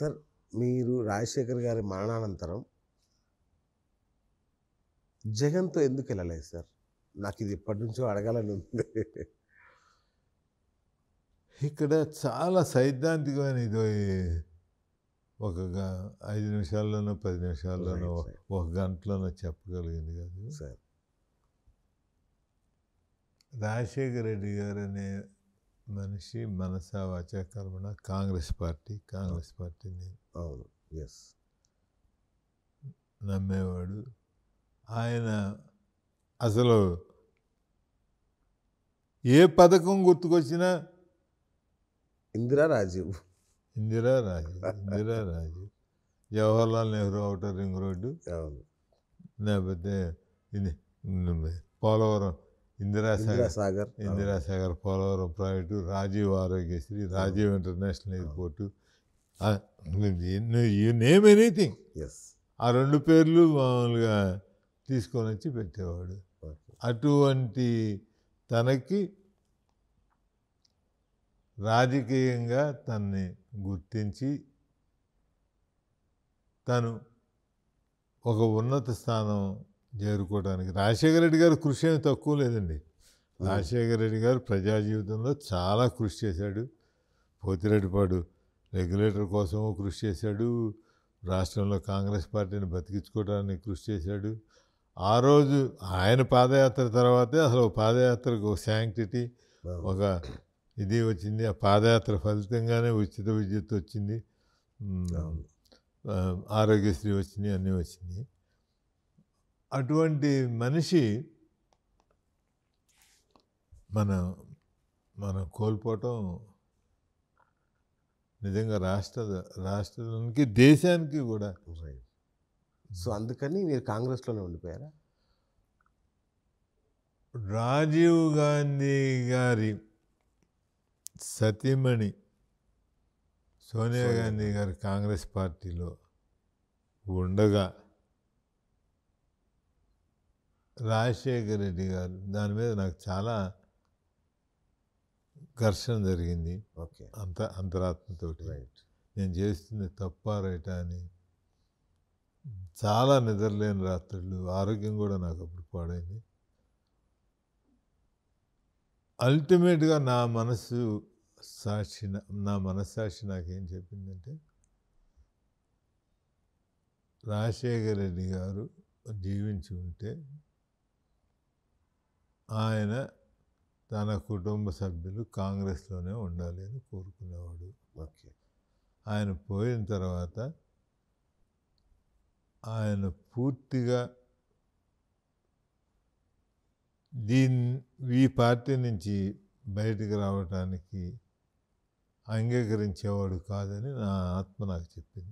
Sir మీరు రాజశేఖర్ గారి మరణానంతరం జగన్తో ఎందుకు వెళ్ళలేదు సార్? నాకు ఇది ఎప్పటి నుంచో అడగాలని ఉంది. ఇక్కడ చాలా సైద్ధాంతికమైన ఇది, ఒక 5 నిమిషాల్లోనో 10 నిమిషాల్లోనో 1 గంటలోనో చెప్పగలిగింది కాదు సార్. రాజశేఖర రెడ్డి గారు అనే మనిషి మనస వాచ కర్మణ కాంగ్రెస్ పార్టీని నమ్మేవాడు. ఆయన అసలు ఏ పథకం గుర్తుకొచ్చినా Indira Rajiv, Jawaharlal Nehru outer ring road, లేకపోతే ఇది Polavaram, Indirasagar Polavaram project, Rajiv Aarogyasri, Rajiv international airport, you name anything. ఆ 2 పేర్లు మామూలుగా తీసుకొని వచ్చి పెట్టేవాడు. అటువంటి తనకి రాజకీయంగా తనని గుర్తించి తను ఒక ఉన్నత స్థానం చేరుకోవడానికి రాజశేఖర రెడ్డి గారు కృషి ఏమి తక్కువ లేదండి. రాజశేఖర రెడ్డి గారు ప్రజా జీవితంలో చాలా కృషి చేశాడు. పోతిరెడ్డిపాడు రెగ్యులేటర్ కోసం కృషి చేశాడు, రాష్ట్రంలో కాంగ్రెస్ పార్టీని బతికించుకోవడానికి కృషి చేశాడు. ఆ రోజు ఆయన పాదయాత్ర తర్వాతే అసలు పాదయాత్రకు ఒక శాంక్టిటీ, ఒక ఇది వచ్చింది. ఆ పాదయాత్ర ఫలితంగానే ఉచిత విద్యుత్ వచ్చింది, ఆరోగ్యశ్రీ వచ్చింది, అన్నీ వచ్చింది. అటువంటి మనిషి మనం కోల్పోవటం నిజంగా రాష్ట్రానికి, దేశానికి కూడా. సో అందుకని మీరు కాంగ్రెస్లోనే ఉండిపోయారా? రాజీవ్ గాంధీ గారి సతీమణి సోనియా గాంధీ గారు కాంగ్రెస్ పార్టీలో ఉండగా రాజశేఖర రెడ్డి గారు దాని మీద నాకు చాలా ఘర్షణ జరిగింది. అంతరాత్మతో నేను చేస్తుంది తప్ప రైట అని చాలా నిద్రలేని రాత్రులు, ఆరోగ్యం కూడా నాకు అప్పుడు పాడైంది. అల్టిమేట్గా నా మనస్సాక్షి నాకేం చెప్పిందంటే, రాజశేఖర రెడ్డి గారు జీవించి ఉంటే ఆయన తన కుటుంబ సభ్యులు కాంగ్రెస్లోనే ఉండాలి అని కోరుకునేవాడు. ఆయన పోయిన తర్వాత ఆయన పూర్తిగా ఈ పార్టీ నుంచి బయటకు రావడానికి అంగీకరించేవాడు కాదని నా ఆత్మ నాకు చెప్పింది.